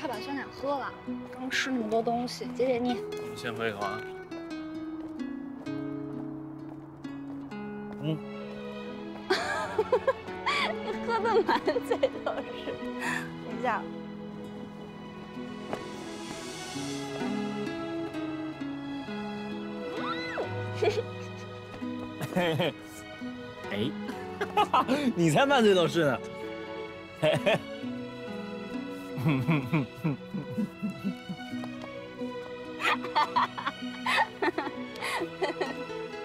快把酸奶喝了，刚吃那么多东西，解解腻。我们先喝一口啊。嗯。你喝的满嘴都是。等一下。 嘿嘿，哎，你才满嘴都是呢。嘿嘿，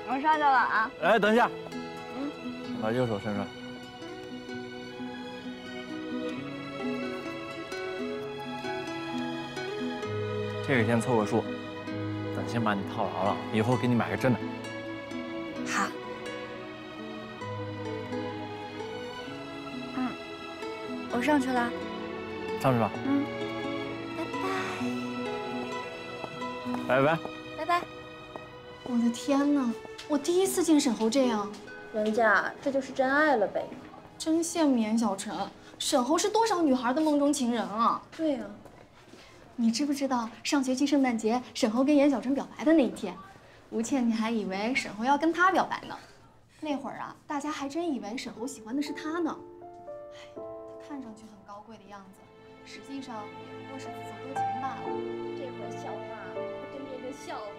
我上去了啊。哎，等一下，把右手伸出来。这个先凑个数。 咱先把你套牢了，以后给你买个真的。好。嗯，我上去了。上去吧。嗯。拜拜。拜拜。拜拜。我的天哪，我第一次见沈侯这样。人家这就是真爱了呗。真羡慕严小晨，沈侯是多少女孩的梦中情人啊！对呀。 你知不知道上学期圣诞节沈侯跟严小晨表白的那一天，吴倩，你还以为沈侯要跟他表白呢？那会儿啊，大家还真以为沈侯喜欢的是他呢。哎，他看上去很高贵的样子，实际上也不过是自作多情罢了。这会儿笑话真变成笑话了。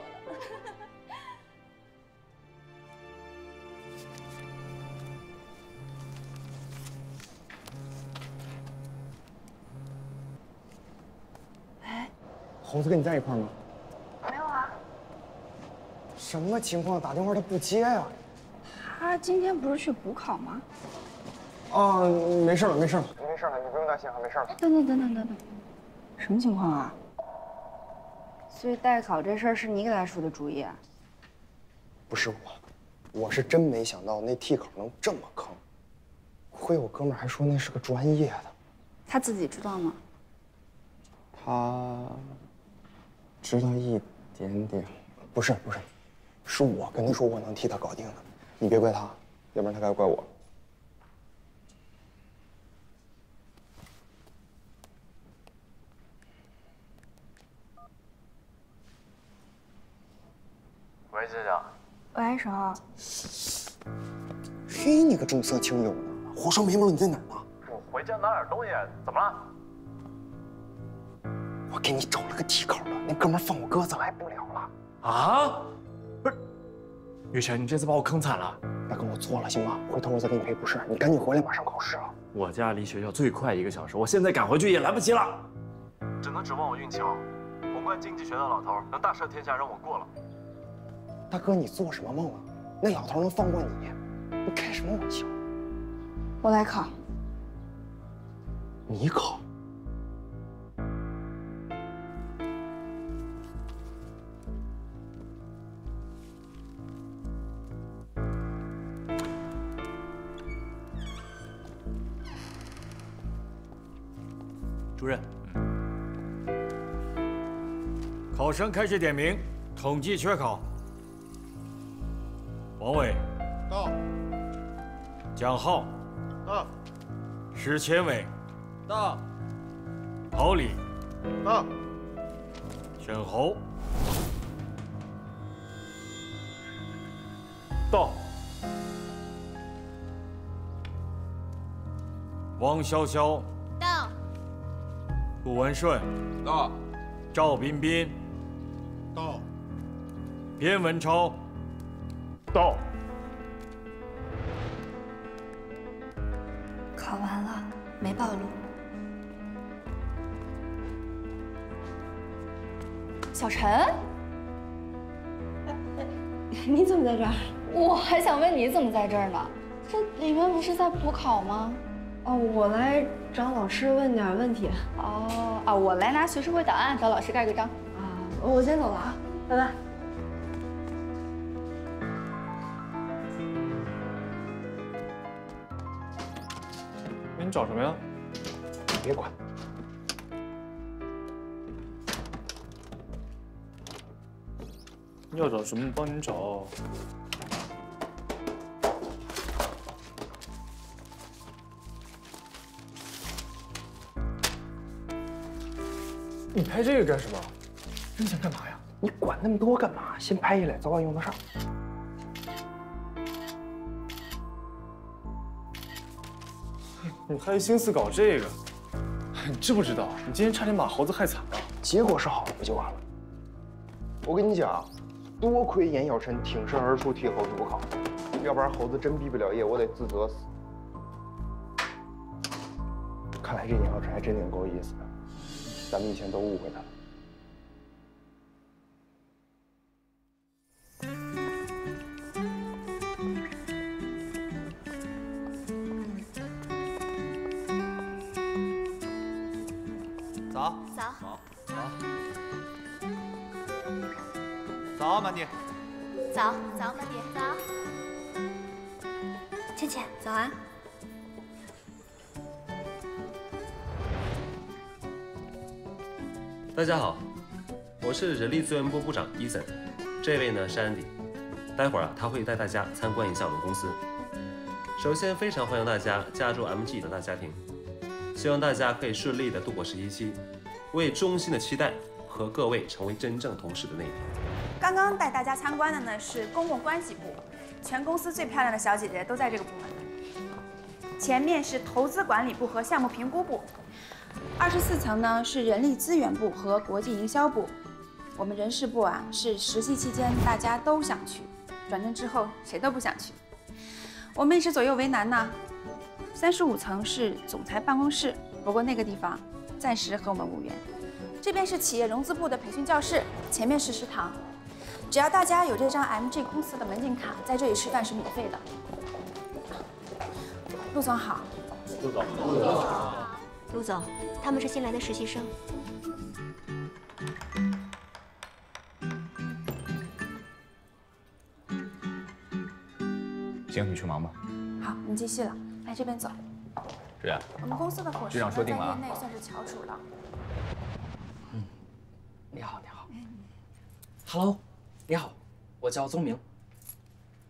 猴子跟你在一块吗？没有啊。什么情况？打电话他不接呀？他今天不是去补考吗？啊，没事了，没事了，没事了，你不用担心啊，没事了。等等等等等等，什么情况啊？所以代考这事儿是你给他出的主意啊？不是我是真没想到那替考能这么坑。亏我哥们儿还说那是个专业的。他自己知道吗？他。 知道一点点，不是，是我跟他说我能替他搞定的，你别怪他，要不然他该怪我。喂，姐姐。喂，沈浩。嘿，你个重色轻友的，胡说没毛！你在哪儿呢？我回家拿点东西，怎么了？ 我给你找了个替考的，那哥们放我鸽子来不了了啊！不是，月璇，你这次把我坑惨了。大哥，我错了，行吗？回头我再给你赔不是。你赶紧回来，马上考试啊！我家离学校最快1个小时，我现在赶回去也来不及了。只能指望我运气好。宏观经济学的老头能大赦天下，让我过了。大哥，你做什么梦啊？那老头能放过你？你开什么玩笑？我来考。你考？ 主任，考生开始点名，统计缺考。王伟，到。蒋浩，到。史前伟，到。陶礼，到。沈侯，到。汪潇潇。 顾文顺到，赵彬彬到，边文超到。考完了，没暴露。小陈，你怎么在这儿？我还想问你怎么在这儿呢？这里面不是在补考吗？ 哦，我来找老师问点问题。哦啊，我来拿学生会档案找老师盖个章。啊，我先走了啊，拜拜。哎，你找什么呀？别管。要找什么？帮你找。你拍这个干什么？扔钱干嘛呀？你管那么多干嘛？先拍下来，早晚用得上。你还有心思搞这个？你知不知道，你今天差点把猴子害惨了？结果是好不就完了？我跟你讲，多亏严耀臣挺身而出替猴子补考，要不然猴子真毕不了业，我得自责死。 看来这严老师还真挺够意思的，咱们以前都误会他了。早早早早，曼迪。早早，曼迪。早。倩倩，早安。 大家好，我是人力资源部部长伊森，这位呢是安迪，待会儿啊他会带大家参观一下我们公司。首先非常欢迎大家加入 MG 的大家庭，希望大家可以顺利的度过实习期，我也衷心的期待和各位成为真正同事的那一天。刚刚带大家参观的呢是公共关系部，全公司最漂亮的小姐姐都在这个部门。前面是投资管理部和项目评估部。 24层呢是人力资源部和国际营销部，我们人事部啊是实习期间大家都想去，转正之后谁都不想去，我们一时左右为难呢。35层是总裁办公室，不过那个地方暂时和我们无缘。这边是企业融资部的培训教室，前面是食堂，只要大家有这张 MG 公司的门禁卡，在这里吃饭是免费的。陆总好，陆总，陆总好。 陆总，他们是新来的实习生。行，你去忙吧。好，你继续了，来这边走。是啊。我们公司的伙食在业内算是翘楚了。嗯，你好，你好。Hello， 你好，我叫宗明。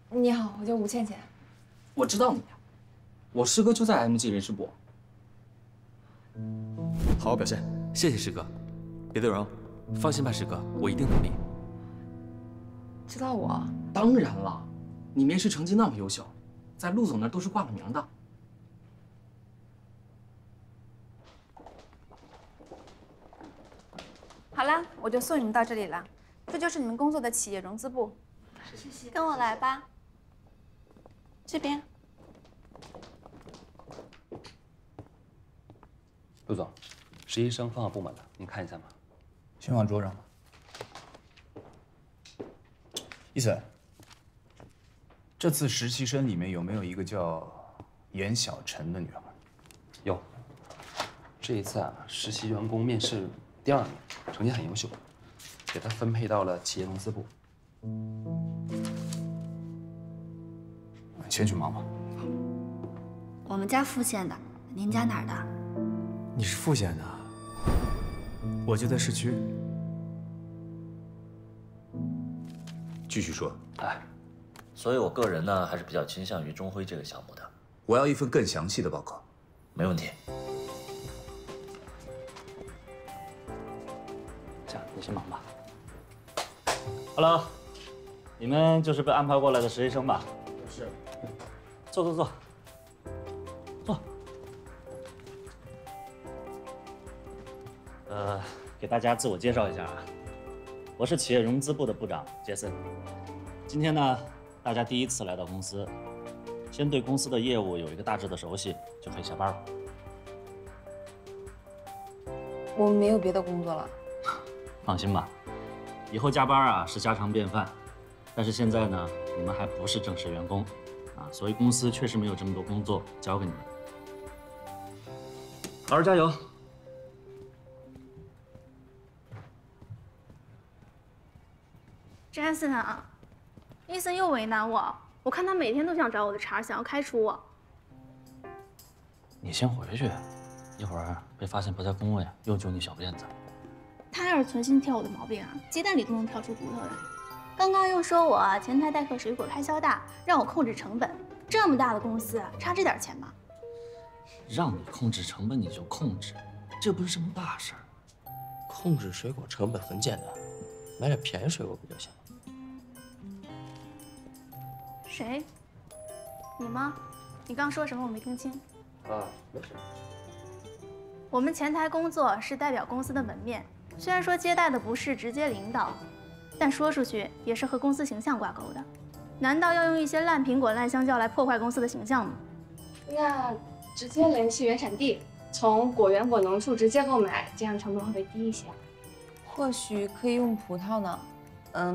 你好，我叫吴倩倩。我知道你呀，我师哥就在 MG 人事部。 好好表现，谢谢师哥，别得荣，放心吧，师哥，我一定努力。知道我？当然了，你面试成绩那么优秀，在陆总那都是挂了名的。好了，我就送你们到这里了，这就是你们工作的企业融资部。谢谢，跟我来吧，这边。 陆总，实习生放到部门了，您看一下吗？先放桌上吧。伊森，这次实习生里面有没有一个叫严小晨的女孩？有。这一次啊，实习员工面试第2名，成绩很优秀，给她分配到了企业融资部。先去忙吧。我们家富县的，您家哪儿的？ 你是富县的，我就在市区。继续说。哎，所以我个人呢还是比较倾向于中辉这个项目的。我要一份更详细的报告。没问题。这样，你先忙吧。Hello， 你们就是被安排过来的实习生吧？是。坐坐坐。 给大家自我介绍一下啊，我是企业融资部的部长杰森。今天呢，大家第一次来到公司，先对公司的业务有一个大致的熟悉，就可以下班了。我没有别的工作了。放心吧，以后加班啊是家常便饭，但是现在呢，你们还不是正式员工啊，所以公司确实没有这么多工作交给你们。老师加油！ 真是的啊，伊森又为难我，我看他每天都想找我的茬，想要开除我。你先回去，一会儿被发现不在工位，又揪你小辫子。他要是存心挑我的毛病啊，鸡蛋里都能挑出骨头来。刚刚又说我前台代客水果开销大，让我控制成本。这么大的公司，差这点钱吗？让你控制成本你就控制，这不是什么大事儿。控制水果成本很简单，买点便宜水果不就行了？谁？你吗？你刚说什么？我没听清。啊，没事。我们前台工作是代表公司的门面，虽然说接待的不是直接领导，但说出去也是和公司形象挂钩的。难道要用一些烂苹果、烂香蕉来破坏公司的形象吗？那直接联系原产地，从果园果农处直接购买，这样成本会不会低一些？或许可以用葡萄呢，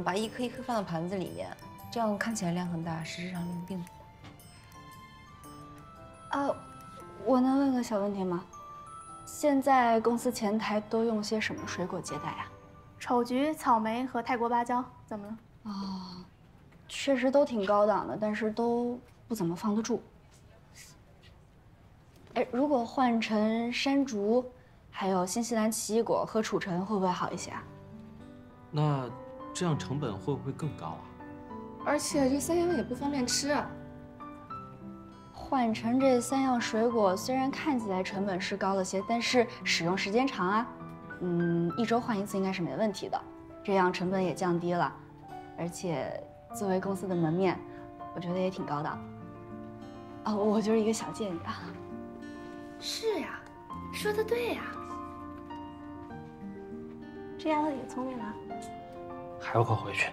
把一颗一颗放到盘子里面，这样看起来量很大，实质上量并不大。啊，我能问个小问题吗？ 现在公司前台都用些什么水果接待啊？丑橘、草莓和泰国芭蕉，怎么了？哦，确实都挺高档的，但是都不怎么放得住。哎，如果换成山竹，还有新西兰奇异果和楚橙，会不会好一些啊？那这样成本会不会更高啊？而且这三样也不方便吃啊。 换成这三样水果，虽然看起来成本是高了些，但是使用时间长啊，一周换一次应该是没问题的，这样成本也降低了，而且作为公司的门面，我觉得也挺高档。啊，我就是一个小建议啊。是呀，说的对呀，这丫头也聪明啊。还要快回去。